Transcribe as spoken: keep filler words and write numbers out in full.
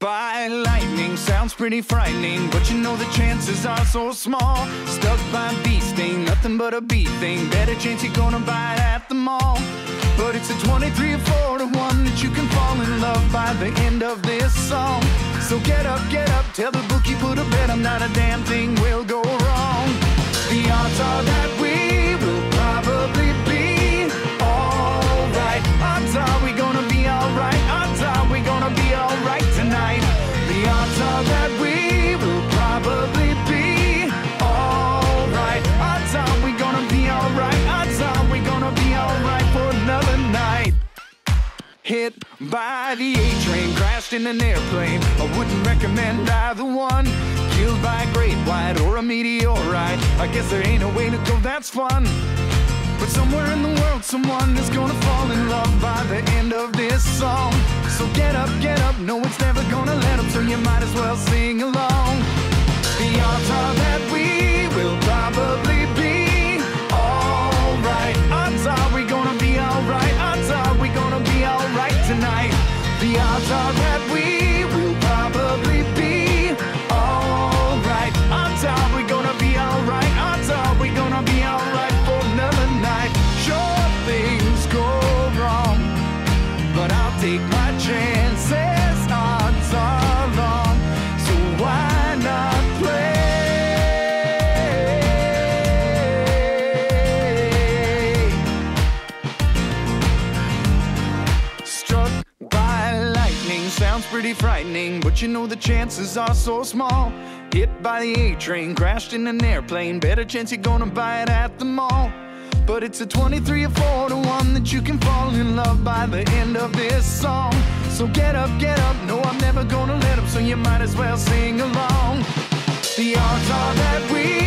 by lightning sounds pretty frightening, but you know the chances are so small. Stuck by a bee sting, nothing but a bee thing. Better chance you're gonna buy it at the mall. But it's a twenty-three or four to one that you can fall in love by the end of this song. So get up, get up, tell the bookie, put a bet on, not a damn thing will go wrong. The odds are that we will probably be alright. Odds are we gonna be alright. Odds are we gonna be alright tonight. The odds are that we will probably be alright. Odds are we gonna be alright. Odds are we gonna be alright for another night. Hit by the A-train, crashed in an airplane. I wouldn't recommend either one. Killed by a great white or a meteorite. I guess there ain't a way to go, that's fun. But somewhere in the world, someone is gonna fall in love by the end of this song. So get up, get up, no one's never gonna let them, so you might as well sing along. The odds are that we will probably be alright. Odds are we gonna be alright. Odds are we gonna be alright tonight. The odds are that we will probably be alright. Odds are we gonna be alright. Odds are we gonna be alright for another night. Sure, things go wrong, but I'll take my chances. Odds are long, so why not play? Sounds pretty frightening, but you know the chances are so small. Hit by the A-train, crashed in an airplane. Better chance you're gonna buy it at the mall. But it's a twenty-three or four to one that you can fall in love by the end of this song. So get up, get up, no I'm never gonna let them, so you might as well sing along. The odds are that we